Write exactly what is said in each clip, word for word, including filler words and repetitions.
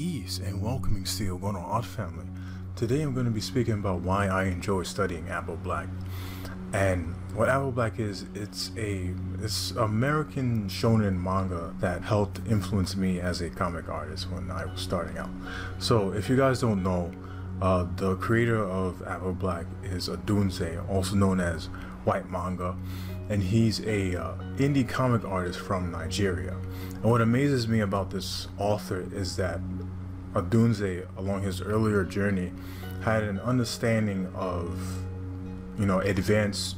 Peace and welcoming Steel going on Art Family. Today I'm going to be speaking about why I enjoy studying Apple Black. And what Apple Black is, it's a it's American shonen manga that helped influence me as a comic artist when I was starting out. So if you guys don't know, uh, the creator of Apple Black is Odunze, also known as Whyt Manga, and he's a uh, indie comic artist from Nigeria. And what amazes me about this author is that Odunze, along his earlier journey, had an understanding of, you know, advanced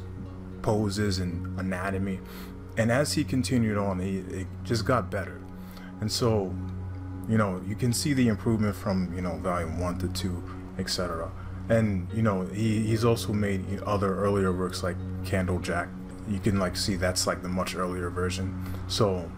poses and anatomy, and as he continued on, he it just got better. And so, you know, you can see the improvement from, you know, volume one to two, et cetera. And, you know, he, he's also made other earlier works like Candlejack. You can like see that's like the much earlier version. So,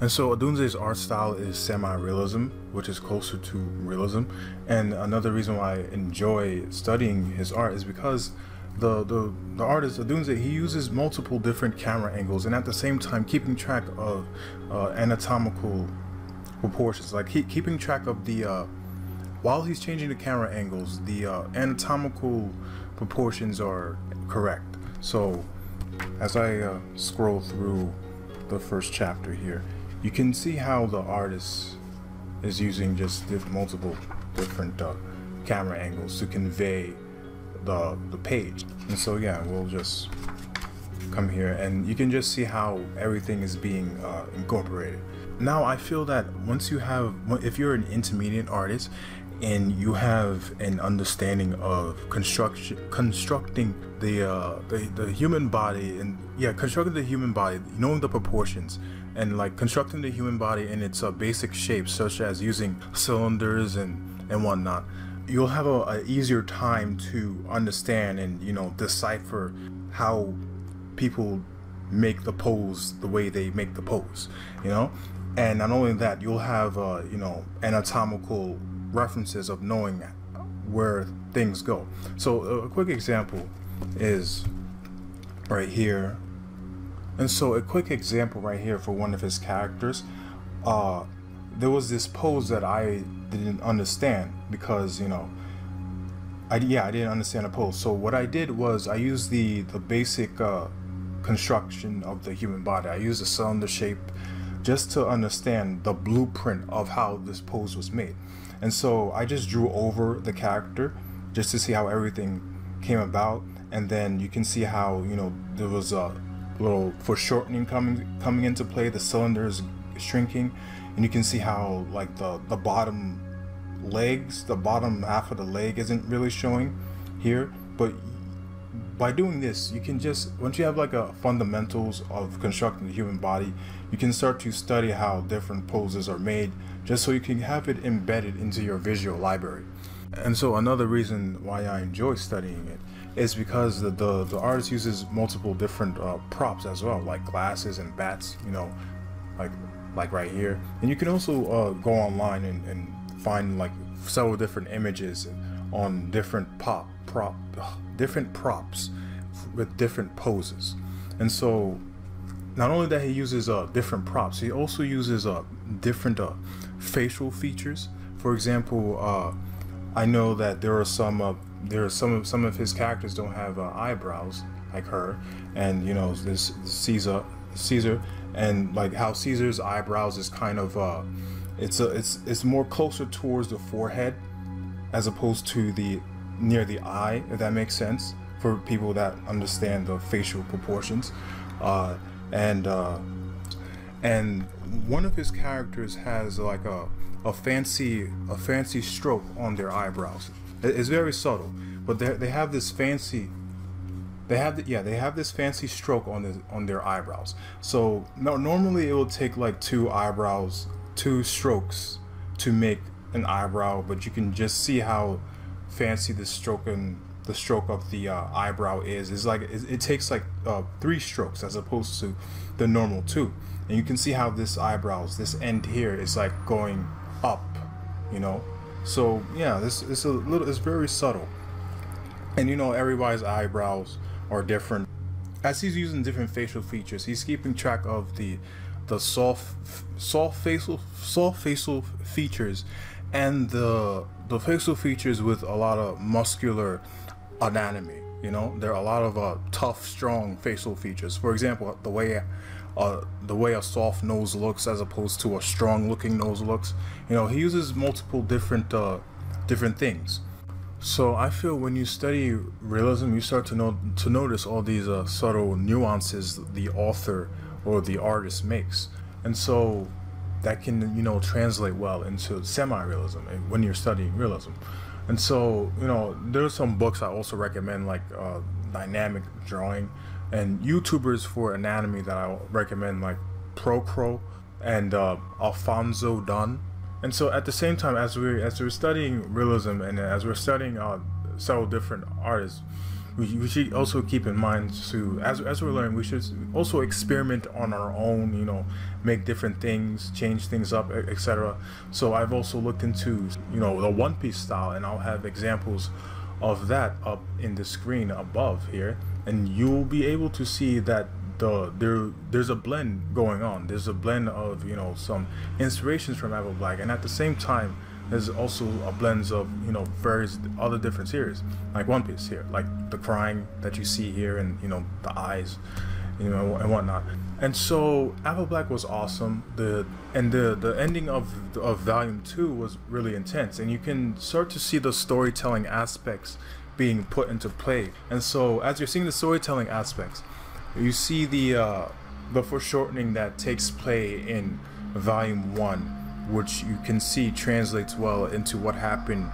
and so Odunze's art style is semi-realism, which is closer to realism. And another reason why I enjoy studying his art is because the the the artist Odunze, he uses multiple different camera angles, and at the same time keeping track of uh, anatomical proportions, like he, keeping track of the uh, while he's changing the camera angles, the uh, anatomical proportions are correct. So as I uh, scroll through the first chapter here, you can see how the artist is using just diff multiple different uh, camera angles to convey the the page. And so yeah, we'll just come here and you can just see how everything is being uh, incorporated. Now I feel that once you have, if you're an intermediate artist and you have an understanding of construction constructing the uh, the, the human body, and yeah, constructing the human body, knowing the proportions, and like constructing the human body in its uh, basic shapes, such as using cylinders and and whatnot, you'll have a, a easier time to understand and, you know, decipher how people make the pose the way they make the pose, you know. And not only that, you'll have uh, you know, anatomical references of knowing where things go. So a quick example is right here. And so a quick example right here for one of his characters, uh, there was this pose that I didn't understand because, you know, I yeah I didn't understand a pose. So what I did was I used the the basic uh, construction of the human body. I used a cylinder shape just to understand the blueprint of how this pose was made. And so I just drew over the character just to see how everything came about. And then you can see how, you know, there was a little foreshortening coming coming into play, the cylinders shrinking, and you can see how like the the bottom legs, the bottom half of the leg isn't really showing here. But by doing this, you can just, once you have like a fundamentals of constructing the human body, you can start to study how different poses are made, just so you can have it embedded into your visual library. And so another reason why I enjoy studying it is because the the, the artist uses multiple different uh, props as well, like glasses and bats, you know, like like right here. And you can also uh, go online and, and find like several different images on different pop prop ugh, different props with different poses. And so not only that he uses uh, different props, he also uses uh, different uh, facial features. For example, uh, I know that there are some uh, there are some of some of his characters don't have uh, eyebrows like her, and you know, this Caesar Caesar and like how Caesar's eyebrows is kind of uh, it's a it's it's more closer towards the forehead as opposed to the near the eye, if that makes sense for people that understand the facial proportions. Uh, and uh, and one of his characters has like a a fancy a fancy stroke on their eyebrows. It's very subtle, but they they have this fancy. They have the, yeah, they have this fancy stroke on the on their eyebrows. So no, normally it will take like two eyebrows, two strokes to make an eyebrow, but you can just see how fancy the stroke and the stroke of the uh, eyebrow is. It's like it, it takes like uh, three strokes as opposed to the normal two. And you can see how this eyebrows, this end here, is like going up, you know. So yeah, this it's a little, it's very subtle. And you know, everybody's eyebrows are different. As he's using different facial features, he's keeping track of the the soft soft facial soft facial features and the the pixel features with a lot of muscular anatomy. You know, there are a lot of uh, tough, strong facial features. For example, the way uh, the way a soft nose looks as opposed to a strong-looking nose looks. You know, he uses multiple different uh, different things. So I feel when you study realism, you start to know to notice all these uh, subtle nuances the author or the artist makes, and so that can, you know, translate well into semi-realism when you're studying realism. And so, you know, there are some books I also recommend, like uh, Dynamic Drawing, and YouTubers for anatomy that I recommend, like Procro and uh, Alfonso Dunn. And so, at the same time, as we as we're studying realism and as we're studying uh, several different artists, we, we should also keep in mind to as as we're learning, we should also experiment on our own. You know, make different things, change things up, et cetera. So I've also looked into, you know, the One Piece style, and I'll have examples of that up in the screen above here, and you'll be able to see that the there there's a blend going on. There's a blend of, you know, some inspirations from Apple Black, and at the same time, there's also a blend of, you know, various other different series, like One Piece here, like the crying that you see here, and, you know, the eyes, you know, and whatnot. And so Apple Black was awesome. The and the the ending of of volume two was really intense, and you can start to see the storytelling aspects being put into play. And so as you're seeing the storytelling aspects, you see the uh, the foreshortening that takes play in volume one, which you can see translates well into what happened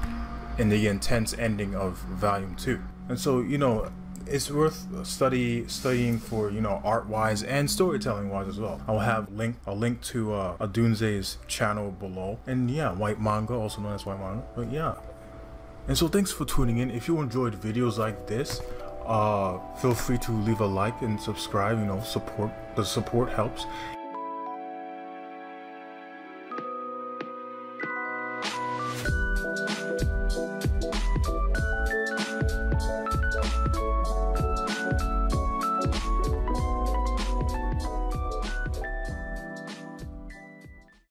in the intense ending of volume two. And so, you know, it's worth study studying for, you know, art wise and storytelling wise as well. I'll have link a link to uh, Odunze's channel below, and yeah, Whyt Manga, also known as Whyt Manga. But yeah, and so thanks for tuning in. If you enjoyed videos like this, Uh, feel free to leave a like and subscribe. You know, support, the support helps.